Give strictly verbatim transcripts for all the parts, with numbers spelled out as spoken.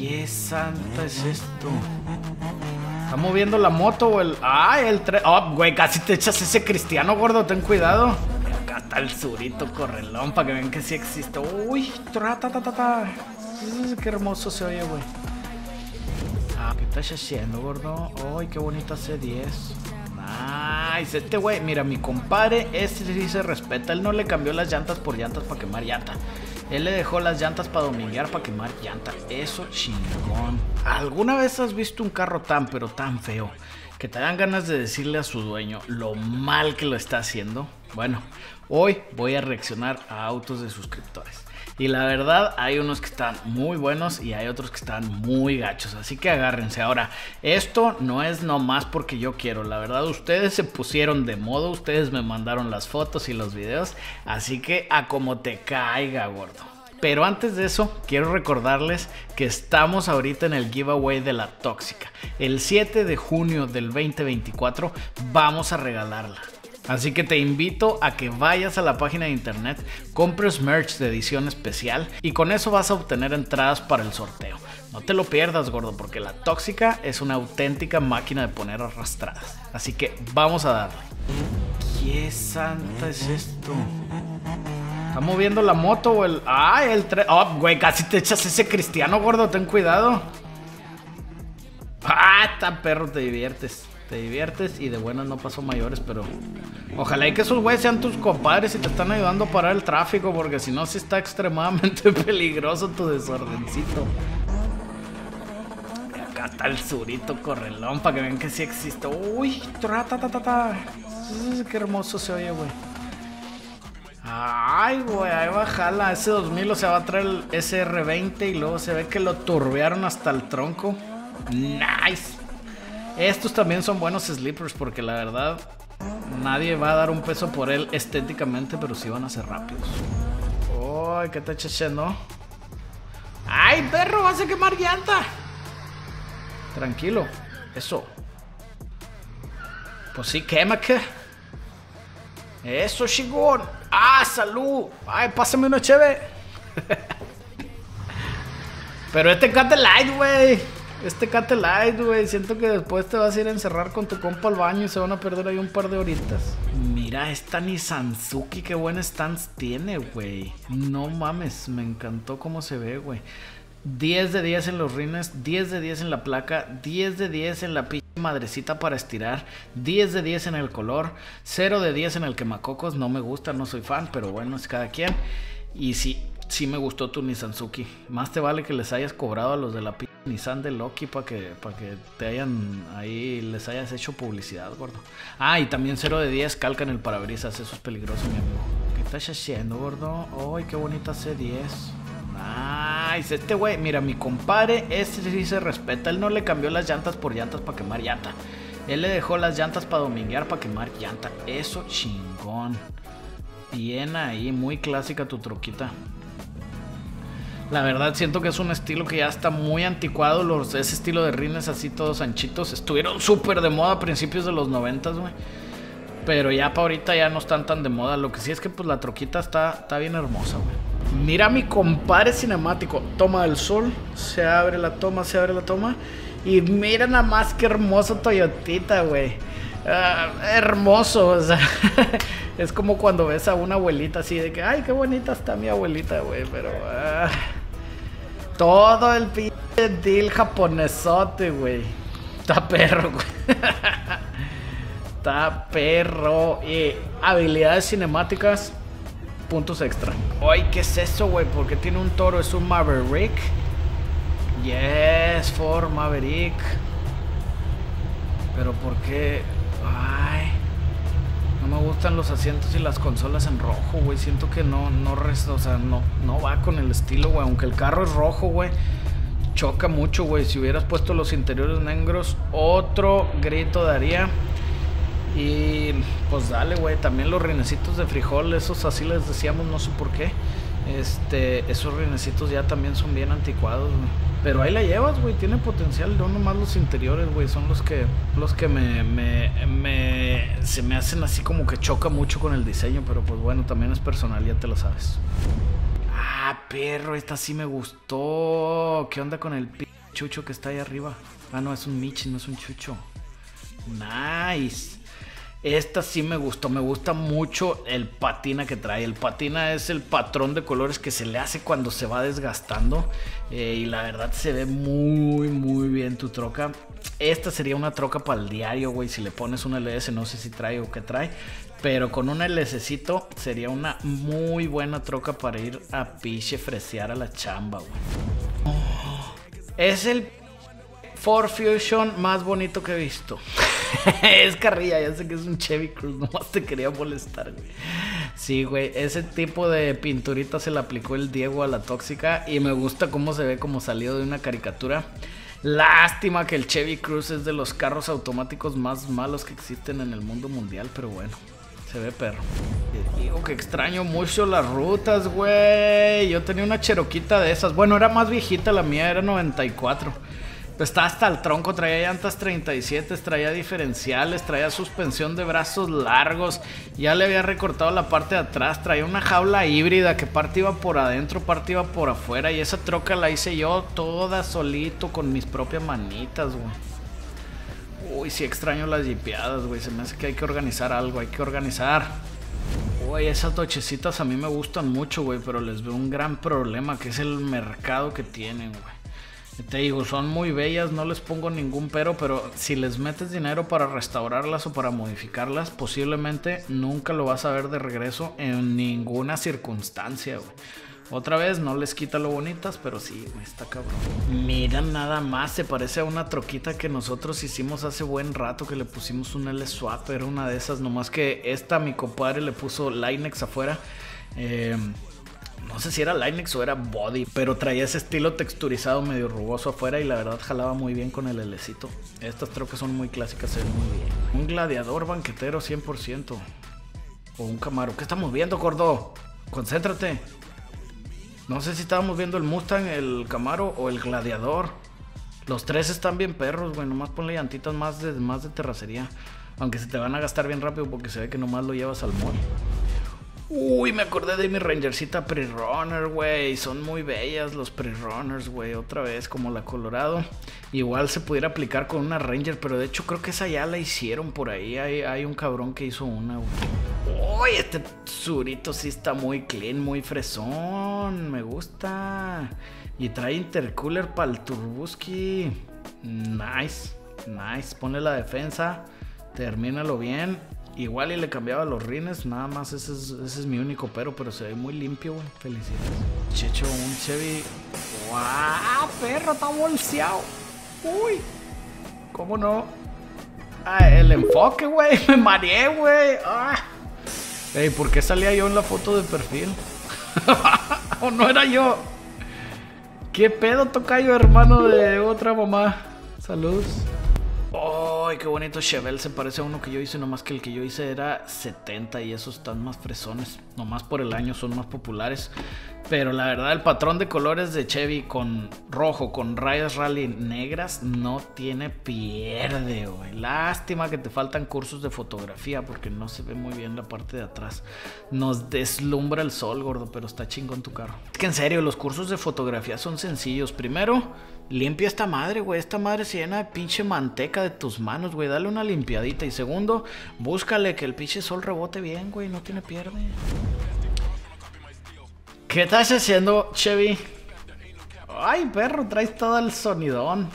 qué santa es esto. ¿Está moviendo la moto o el...? Ah, el tren. Oh, güey, casi te echas ese cristiano, gordo. Ten cuidado. Acá está el surito correlón para que vean que sí existe. Uy, tra, ta, ta, ta, ta. Qué hermoso se oye, güey. Ah, ¿qué estás haciendo, gordo? Uy, qué bonita C diez. Nice, este güey, mira, mi compadre, este sí se respeta. Él no le cambió las llantas por llantas para quemar llanta. Él le dejó las llantas para dominguear, para quemar llanta. Eso, chingón. ¿Alguna vez has visto un carro tan, pero tan feo, que te dan ganas de decirle a su dueño lo mal que lo está haciendo? Bueno, hoy voy a reaccionar a autos de suscriptores. Y la verdad, hay unos que están muy buenos y hay otros que están muy gachos. Así que agárrense. Ahora, esto no es nomás porque yo quiero. La verdad, ustedes se pusieron de modo. Ustedes me mandaron las fotos y los videos. Así que a como te caiga, gordo. Pero antes de eso, quiero recordarles que estamos ahorita en el giveaway de La Tóxica. El siete de junio del veinte veinticuatro vamos a regalarla. Así que te invito a que vayas a la página de internet, compres merch de edición especial y con eso vas a obtener entradas para el sorteo. No te lo pierdas, gordo, porque La Tóxica es una auténtica máquina de poner arrastradas. Así que vamos a darle. ¿Qué santa es esto? ¿Está moviendo la moto o el...? Ah, el tren. Oh, güey, casi te echas ese cristiano, gordo. Ten cuidado. Ah, tan perro, te diviertes. Te diviertes y de buenas no pasó mayores, pero ojalá y que esos güeyes sean tus compadres y te están ayudando a parar el tráfico, porque si no, sí está extremadamente peligroso tu desordencito. Y acá está el surito correlón para que vean que sí existe. Uy, tra, ta, ta, ta, ta. Qué hermoso se oye, güey. Ay, güey, ahí va, jala. Ese S dos mil, o sea, va a traer el S R veinte y luego se ve que lo turbearon hasta el tronco. Nice. Estos también son buenos sleepers porque la verdad nadie va a dar un peso por él estéticamente, pero sí van a ser rápidos. Uy, oh, ¿qué te cheche, no? ¡Ay, perro! ¡Vas a quemar llanta! Tranquilo, eso. Pues sí, quema, ¿qué? Eso, chingón. ¡Ah, salud! ¡Ay, pásame una cheve! Pero este cate light, güey. Este cate light, güey. Siento que después te vas a ir a encerrar con tu compa al baño y se van a perder ahí un par de horitas. Mira esta Nissan Suki, qué buen stance tiene, güey. No mames, me encantó cómo se ve, güey. diez de diez en los rines, diez de diez en la placa, diez de diez en la pinche madrecita para estirar, diez de diez en el color, cero de diez en el quemacocos. No me gusta, no soy fan, pero bueno, es cada quien. Y sí, sí me gustó tu Nissan Suki. Más te vale que les hayas cobrado a los de la pinche Nissan de Loki para que, pa que te hayan ahí, les hayas hecho publicidad, gordo. Ah, y también cero de diez calca en el parabrisas, eso es peligroso, mi amigo. ¿Qué estás haciendo, gordo? Ay, qué bonita C diez. Nice, este güey, mira, mi compadre, este sí se respeta. Él no le cambió las llantas por llantas para quemar llanta. Él le dejó las llantas para dominguear, para quemar llanta. Eso, chingón. Bien ahí, muy clásica tu troquita. La verdad siento que es un estilo que ya está muy anticuado. Los, ese estilo de rines así todos anchitos estuvieron súper de moda a principios de los noventas, güey. Pero ya para ahorita ya no están tan de moda. Lo que sí es que pues la troquita está, está bien hermosa, güey. Mira mi compadre cinemático. Toma del sol, se abre la toma, se abre la toma. Y mira nada más que hermoso Toyotita, güey. Uh, hermoso, o sea, es como cuando ves a una abuelita así de que, ay, qué bonita está mi abuelita, güey, pero uh, todo el pinche deal japonesote, güey, está perro, güey, está perro. Y habilidades cinemáticas, puntos extra. Ay, ¿qué es eso, güey? ¿Por qué tiene un toro? ¿Es un Maverick? Yes, Ford Maverick. Pero ¿por qué? Ay, no me gustan los asientos y las consolas en rojo, güey. Siento que no, no, o sea, no, no va con el estilo, güey. Aunque el carro es rojo, güey, choca mucho, güey. Si hubieras puesto los interiores negros, otro grito daría. Y pues dale, güey. También los rinecitos de frijol, esos así les decíamos, no sé por qué. Este, esos rinecitos ya también son bien anticuados, güey. Pero ahí la llevas, güey, tiene potencial. No nomás los interiores, güey, son los que los que me, me, me se me hacen así como que choca mucho con el diseño. Pero pues bueno, también es personal, ya te lo sabes. Ah, perro, esta sí me gustó. ¿Qué onda con el p chucho que está ahí arriba? Ah, no, es un Michi, no es un chucho. Nice. Esta sí me gustó. Me gusta mucho el patina que trae. El patina es el patrón de colores que se le hace cuando se va desgastando. Eh, y la verdad se ve muy, muy bien tu troca. Esta sería una troca para el diario, güey. Si le pones una L S, no sé si trae o qué trae. Pero con un L S cito sería una muy buena troca para ir a piche fresear a la chamba, güey. Oh, es el Ford Fusion más bonito que he visto. Es carrilla, ya sé que es un Chevy Cruz, nomás te quería molestar, güey. Sí, güey, ese tipo de pinturita se la aplicó el Diego a la Tóxica y me gusta cómo se ve como salido de una caricatura. Lástima que el Chevy Cruz es de los carros automáticos más malos que existen en el mundo mundial, pero bueno. Se ve perro. Te digo que extraño mucho las rutas, güey. Yo tenía una cheroquita de esas. Bueno, era más viejita la mía, era noventa y cuatro. Pues estaba hasta el tronco, traía llantas treinta y siete, traía diferenciales, traía suspensión de brazos largos. Ya le había recortado la parte de atrás, traía una jaula híbrida que parte iba por adentro, parte iba por afuera. Y esa troca la hice yo toda solito con mis propias manitas, güey. Uy, sí extraño las jipeadas, güey. Se me hace que hay que organizar algo, hay que organizar. Uy, esas tochecitas a mí me gustan mucho, güey. Pero les veo un gran problema, que es el mercado que tienen, güey. Te digo, son muy bellas, no les pongo ningún pero. Pero si les metes dinero para restaurarlas o para modificarlas, posiblemente nunca lo vas a ver de regreso en ninguna circunstancia, güey. Otra vez, no les quita lo bonitas, pero sí, está cabrón. Mira nada más, se parece a una troquita que nosotros hicimos hace buen rato, que le pusimos un L-Swap, era una de esas, nomás que esta mi compadre le puso Linex afuera. Eh, no sé si era Linex o era Body, pero traía ese estilo texturizado medio rugoso afuera y la verdad jalaba muy bien con el L-cito. Estas trocas son muy clásicas, se ven muy bien. Un gladiador banquetero cien por ciento. O un Camaro. ¿Qué estamos viendo, gordo? Concéntrate. No sé si estábamos viendo el Mustang, el Camaro o el Gladiador. Los tres están bien perros, güey. Nomás ponle llantitas más de, más de terracería. Aunque se te van a gastar bien rápido porque se ve que nomás lo llevas al mall. Uy, me acordé de mi Rangercita pre-runner, güey. Son muy bellas los pre-runners, güey. Otra vez, como la Colorado. Igual se pudiera aplicar con una Ranger, pero de hecho creo que esa ya la hicieron por ahí. Hay, hay un cabrón que hizo una, güey. Uy, este surito sí está muy clean, muy fresón. Me gusta. Y trae intercooler para el turbuski. Nice, nice. Ponle la defensa. Termínalo bien. Igual y le cambiaba los rines, nada más, ese es, ese es mi único pero, pero se ve muy limpio, güey, felicidades. Checho, un Chevy... ¡Guau, perro, está bolseado! ¡Uy! ¿Cómo no? Ah, el enfoque, güey, me mareé, güey. ¡Ah! Ey, ¿por qué salía yo en la foto de perfil? ¿O no era yo? ¿Qué pedo, tocayo, hermano de otra mamá? Saludos. ¡Ay, qué bonito Chevelle! Se parece a uno que yo hice, nomás que el que yo hice era setenta y esos están más fresones. Nomás por el año son más populares. Pero la verdad, el patrón de colores de Chevy con rojo, con rayas rally negras, no tiene pierde, güey. Lástima que te faltan cursos de fotografía porque no se ve muy bien la parte de atrás. Nos deslumbra el sol, gordo, pero está chingón tu carro. Es que en serio, los cursos de fotografía son sencillos. Primero... limpia esta madre, güey. Esta madre se llena de pinche manteca de tus manos, güey. Dale una limpiadita. Y segundo, búscale que el pinche sol rebote bien, güey. No tiene pierde. ¿Qué estás haciendo, Chevy? Ay, perro, traes todo el sonidón.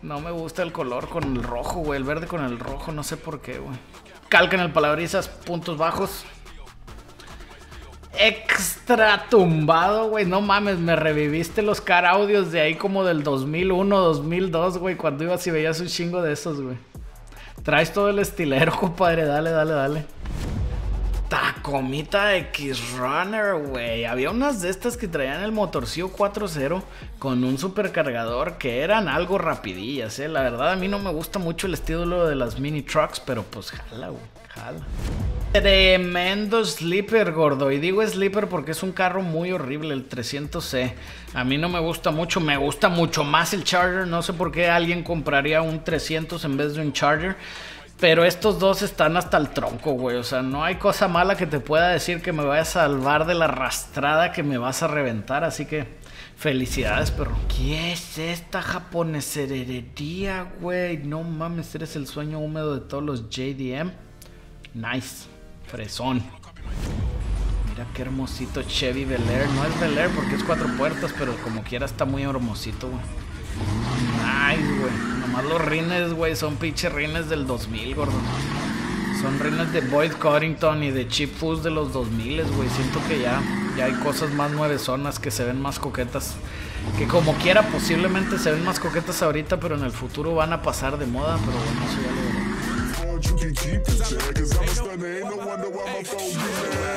No me gusta el color con el rojo, güey. El verde con el rojo, no sé por qué, güey. Calca en el parabrisas, puntos bajos. Extra tumbado, güey. No mames, me reviviste los car audios de ahí como del dos mil uno, dos mil dos, güey. Cuando ibas y veías un chingo de esos, güey. Traes todo el estilero, compadre. Dale, dale, dale. Tacomita X-Runner, güey. Había unas de estas que traían el motorcillo cuatro cero con un supercargador que eran algo rapidillas, eh. La verdad, a mí no me gusta mucho el estilo de las mini trucks, pero pues jala, güey. Jala. Tremendo sleeper, gordo. Y digo sleeper porque es un carro muy horrible, el trescientos C. A mí no me gusta mucho, me gusta mucho más el Charger. No sé por qué alguien compraría un trescientos en vez de un Charger. Pero estos dos están hasta el tronco, güey. O sea, no hay cosa mala que te pueda decir que me vaya a salvar de la arrastrada que me vas a reventar. Así que felicidades, perro. ¿Qué es esta japonesería, güey? No mames, eres el sueño húmedo de todos los J D M. Nice. Fresón. Mira qué hermosito Chevy Belair. No es Belair porque es cuatro puertas, pero como quiera está muy hermosito, güey. Nice, güey. Los rines, güey, son pinches rines del dos mil, gordo. Son rines de Boyd Coddington y de Chip Fuss de los dos mil, güey. Siento que ya, ya hay cosas más nuevezonas que se ven más coquetas. Que como quiera, posiblemente se ven más coquetas ahorita, pero en el futuro van a pasar de moda. Pero bueno, eso ya lo veré.